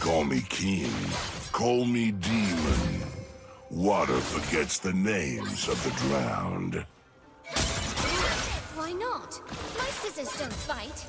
Call me king, call me demon. Water forgets the names of the drowned. Why not? My scissors don't fight.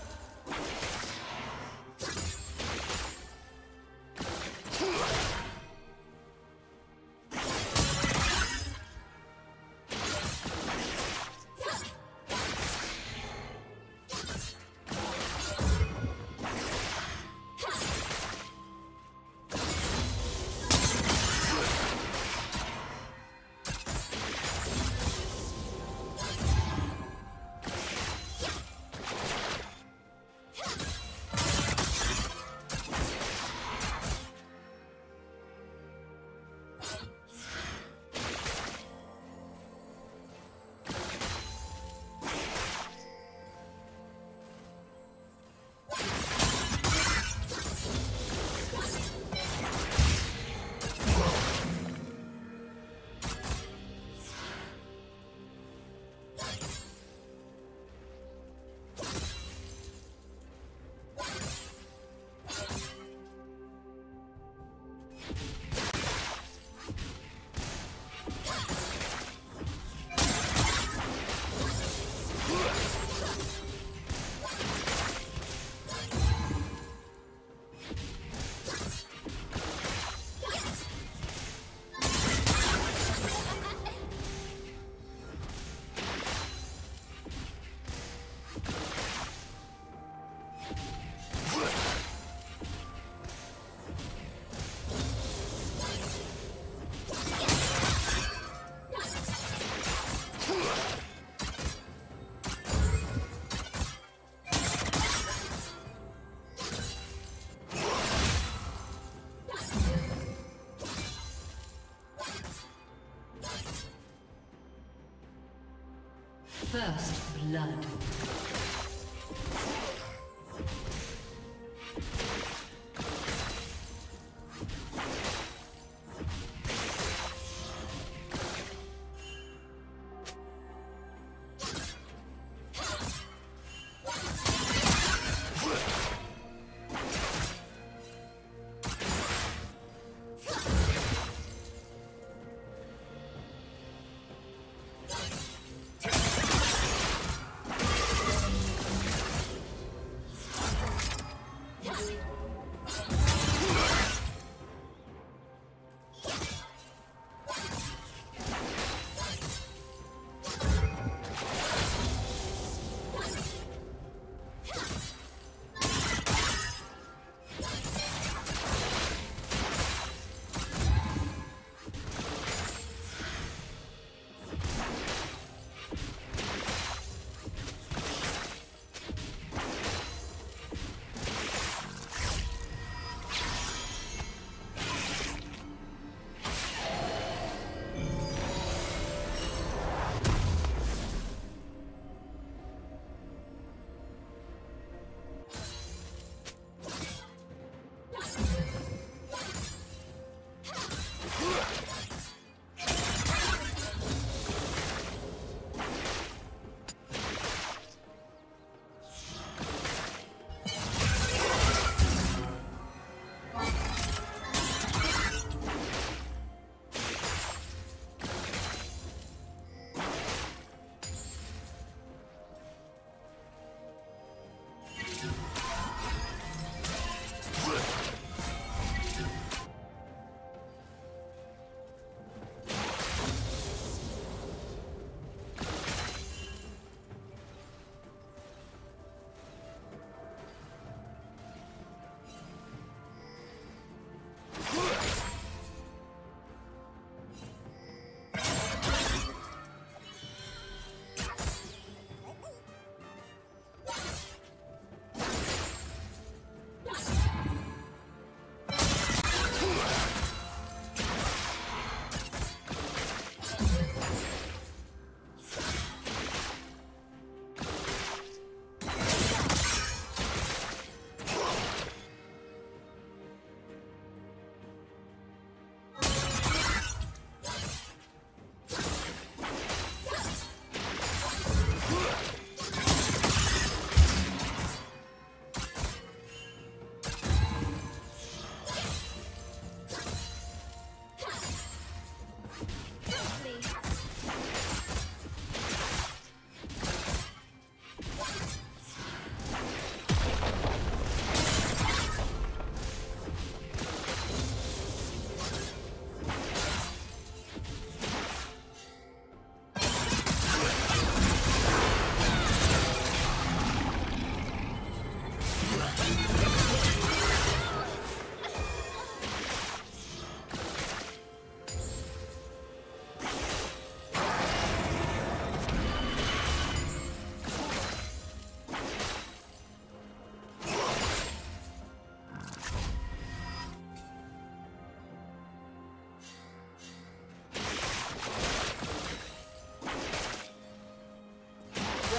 First blood.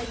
Red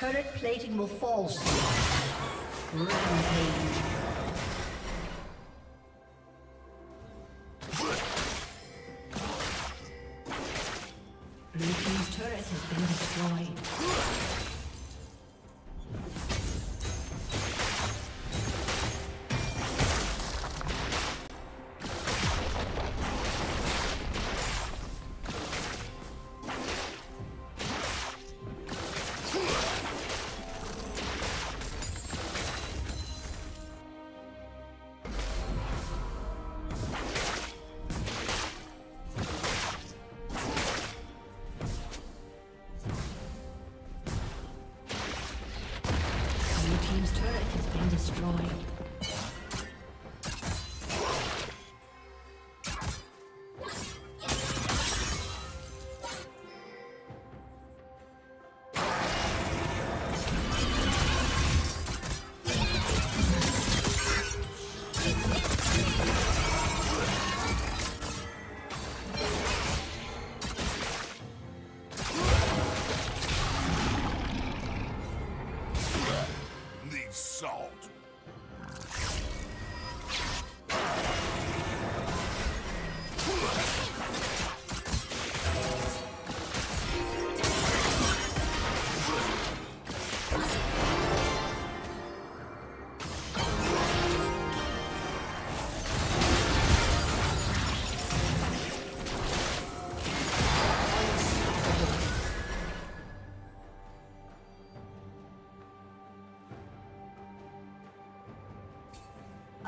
Turret plating will fall soon. Rampage.